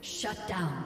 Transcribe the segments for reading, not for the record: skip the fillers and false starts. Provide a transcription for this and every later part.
Shut down.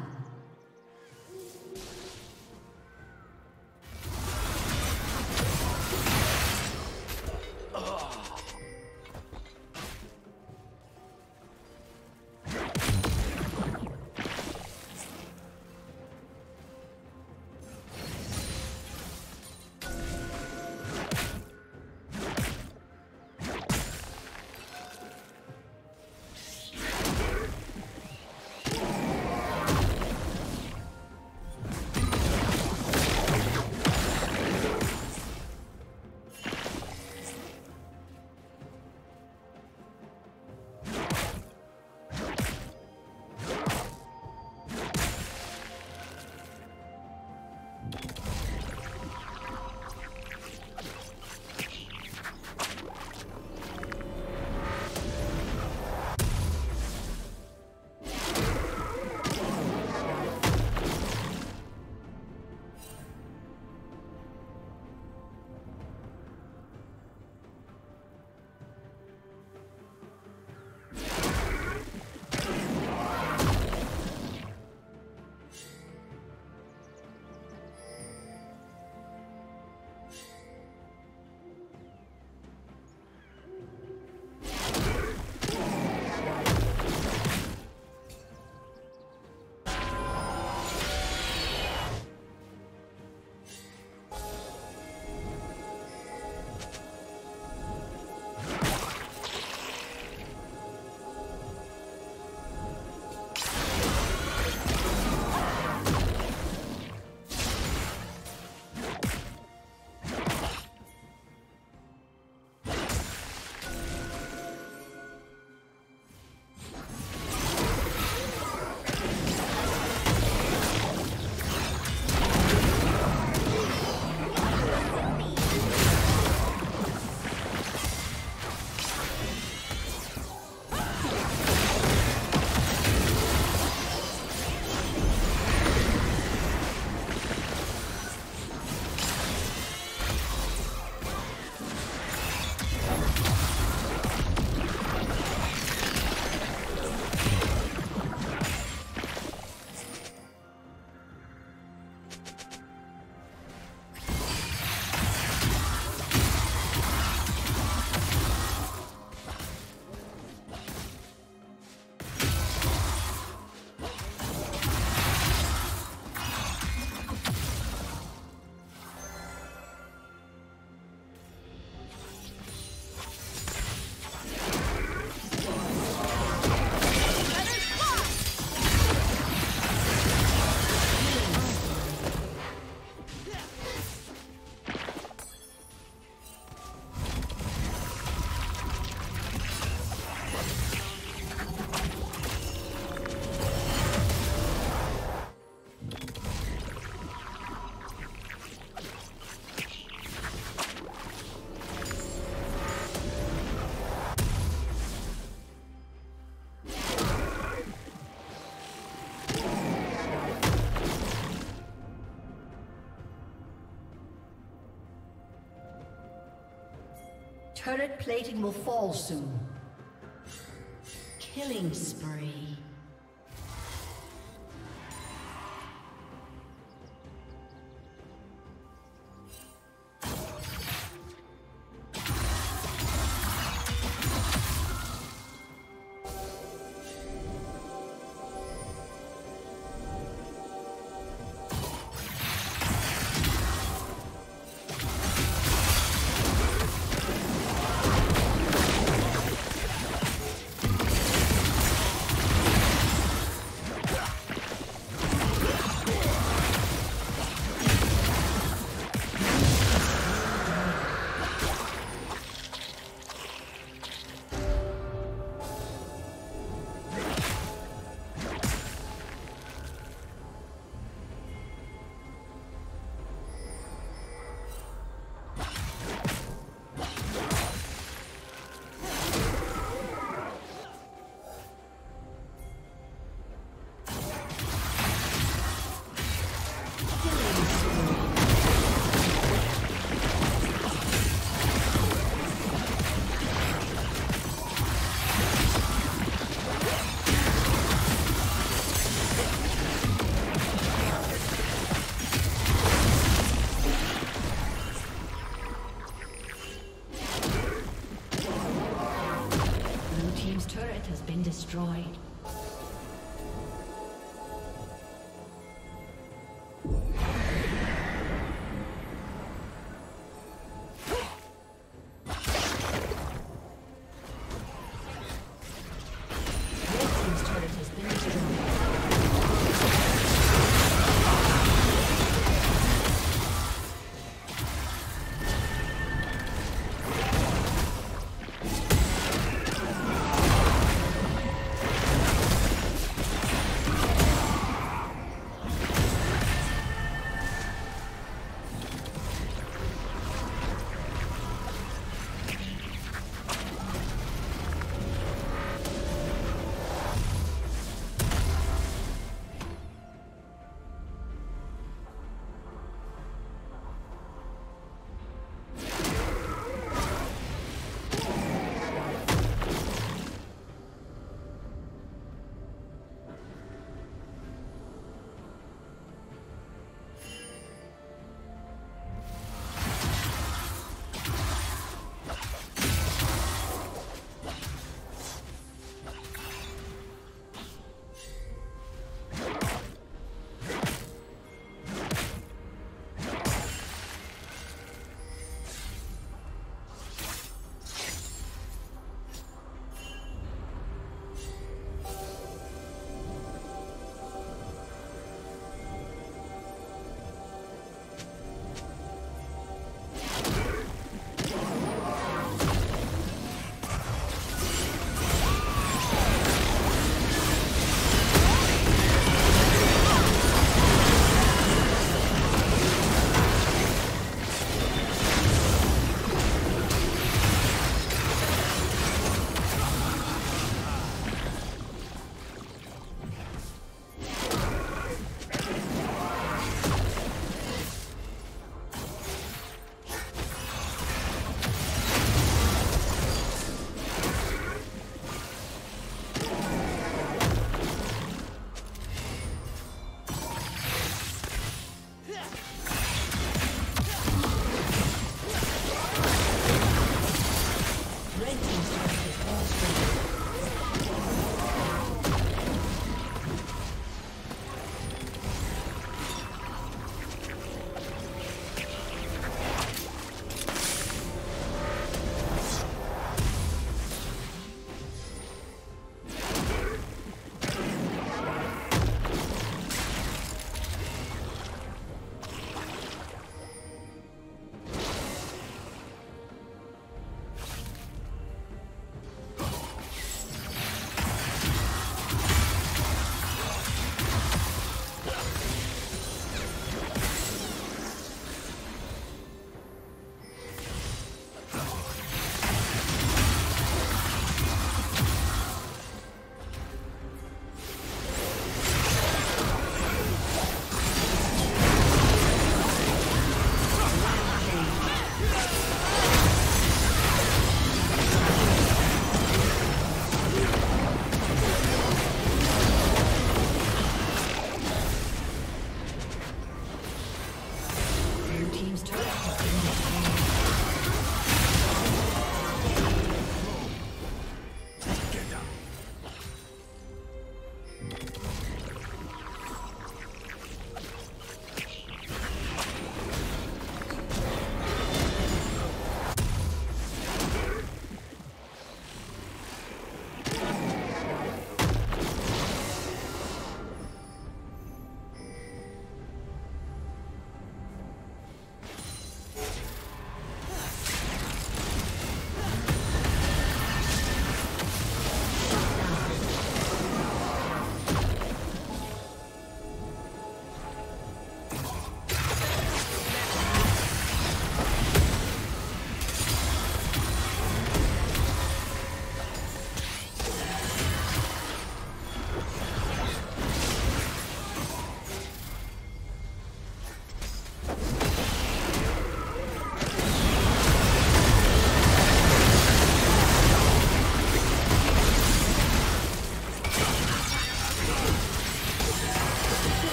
Turret plating will fall soon. Killing spree.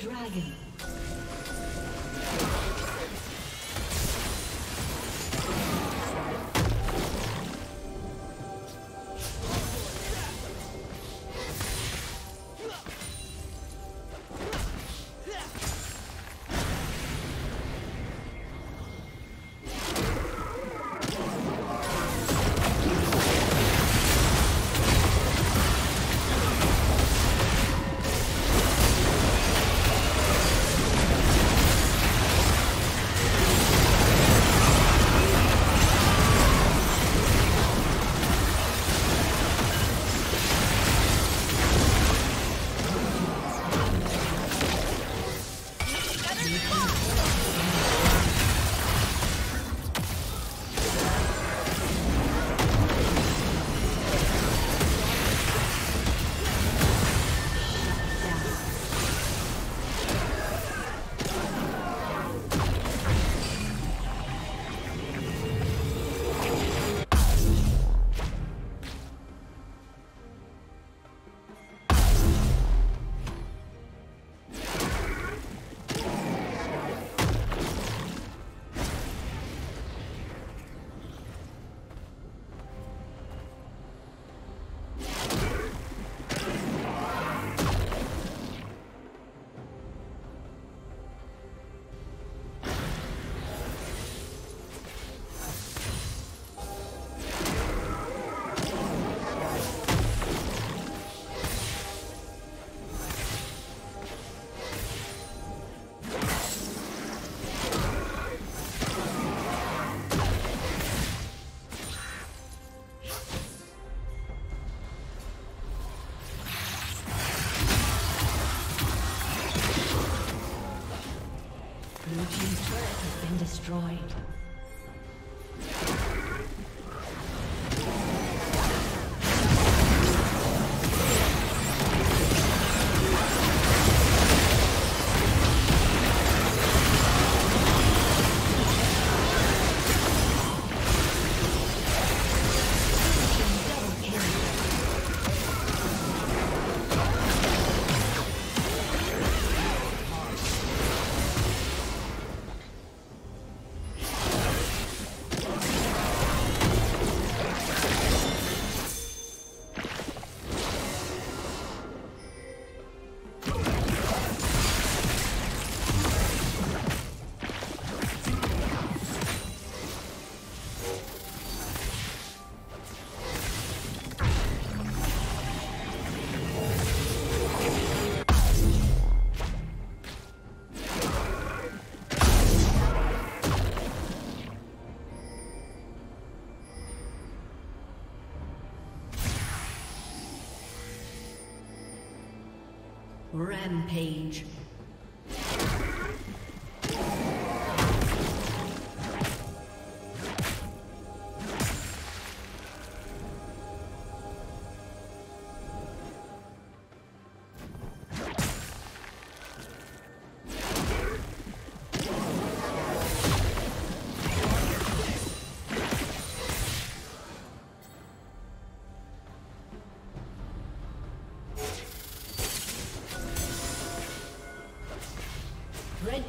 dragon. Blue team's turret has been destroyed. Rampage. Red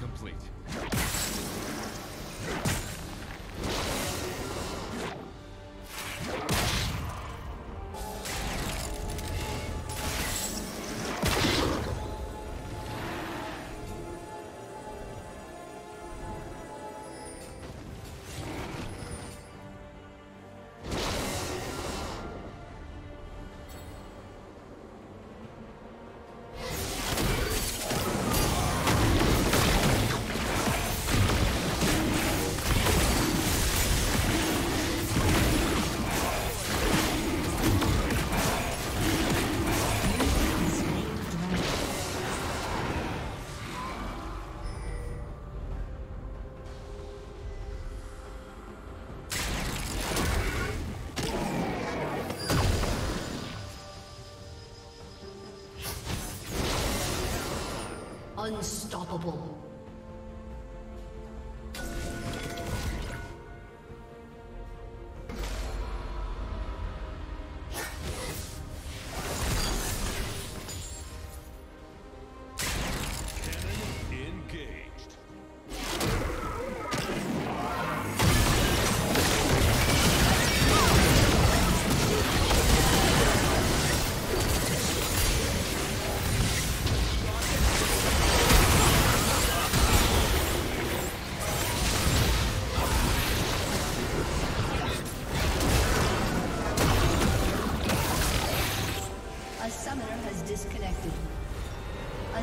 Complete. Unstoppable.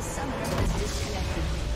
A summoner has disconnected.